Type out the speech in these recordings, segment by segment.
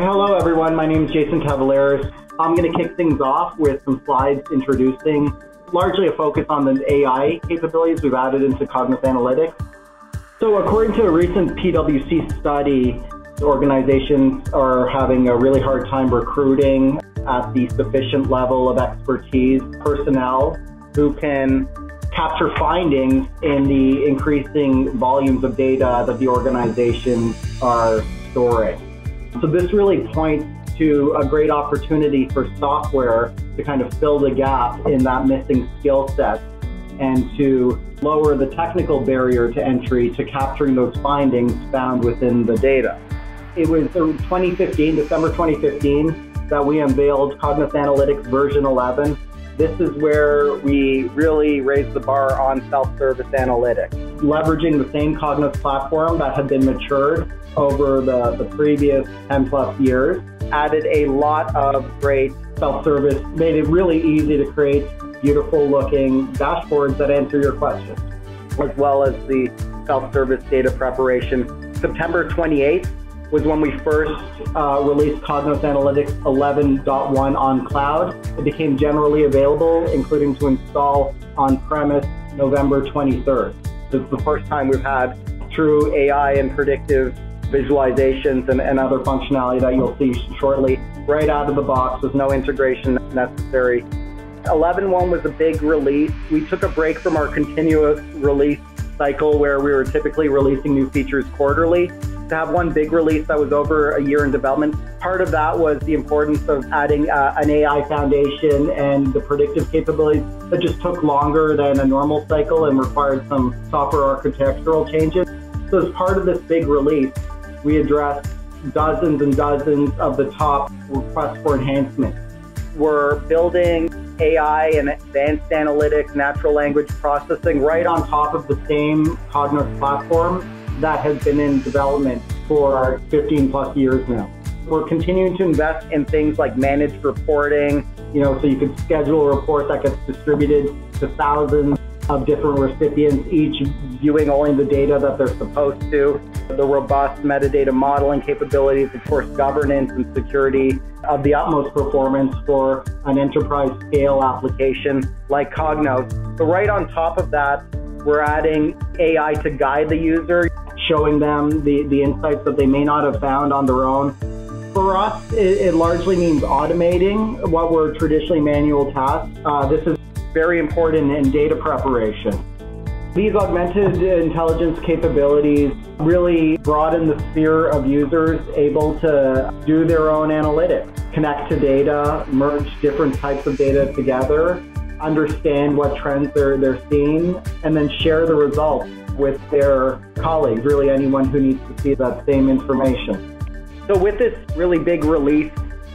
Hello everyone, my name is Jason Tavoularis. I'm going to kick things off with some slides introducing largely a focus on the AI capabilities we've added into Cognos Analytics. So according to a recent PWC study, organizations are having a really hard time recruiting at the sufficient level of expertise personnel who can capture findings in the increasing volumes of data that the organizations are storing. So this really points to a great opportunity for software to kind of fill the gap in that missing skill set and to lower the technical barrier to entry to capturing those findings found within the data. It was December 2015, that we unveiled Cognos Analytics version 11. This is where we really raised the bar on self-service analytics, leveraging the same Cognos platform that had been matured over the previous 10 plus years, added a lot of great self-service, made it really easy to create beautiful looking dashboards that answer your questions, as well as the self-service data preparation. September 28th was when we first released Cognos Analytics 11.1 on cloud. It became generally available, including to install on-premise November 23rd. This is the first time we've had true AI and predictive visualizations and other functionality that you'll see shortly, right out of the box with no integration necessary. 11.1 was a big release. We took a break from our continuous release cycle where we were typically releasing new features quarterly to have one big release that was over a year in development. Part of that was the importance of adding an AI foundation and the predictive capabilities that just took longer than a normal cycle and required some software architectural changes. So as part of this big release, we addressed dozens and dozens of the top requests for enhancement. We're building AI and advanced analytics, natural language processing, right on top of the same Cognos platform that has been in development for 15 plus years now. We're continuing to invest in things like managed reporting, so you can schedule a report that gets distributed to thousands of different recipients, each viewing only the data that they're supposed to. The robust metadata modeling capabilities, of course, governance and security of the utmost performance for an enterprise scale application like Cognos. So right on top of that, we're adding AI to guide the user, showing them the insights that they may not have found on their own. For us, it largely means automating what were traditionally manual tasks. This is very important in data preparation. These augmented intelligence capabilities really broaden the sphere of users able to do their own analytics, connect to data, merge different types of data together, understand what trends they're seeing, and then share the results with their colleagues, really anyone who needs to see that same information. So with this really big release,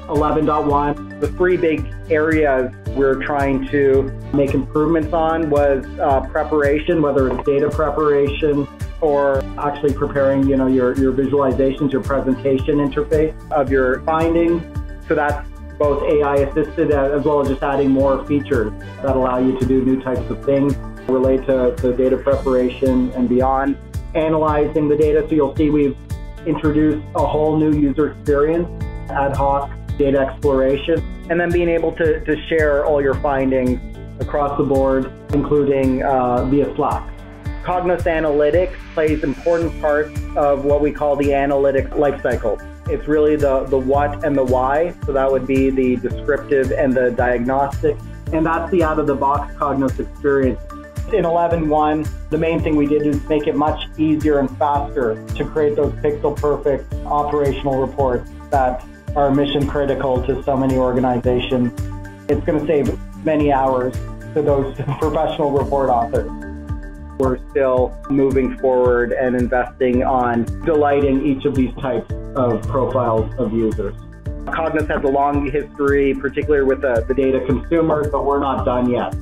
11.1, the three big areas we're trying to make improvements on was preparation, whether it's data preparation or actually preparing your visualizations, your presentation interface of your findings. So that's both AI assisted as well as just adding more features that allow you to do new types of things related to data preparation and beyond. Analyzing the data, so you'll see we've introduced a whole new user experience, ad hoc data exploration, and then being able to share all your findings across the board, including via Slack. Cognos Analytics plays important parts of what we call the analytics lifecycle. It's really the what and the why, so that would be the descriptive and the diagnostic, and that's the out-of-the-box Cognos experience. In 11.1, the main thing we did is make it much easier and faster to create those pixel-perfect operational reports that are mission-critical to so many organizations. It's going to save many hours to those professional report authors. We're still moving forward and investing on delighting each of these types of profiles of users. Cognos has a long history, particularly with the data consumers, but we're not done yet.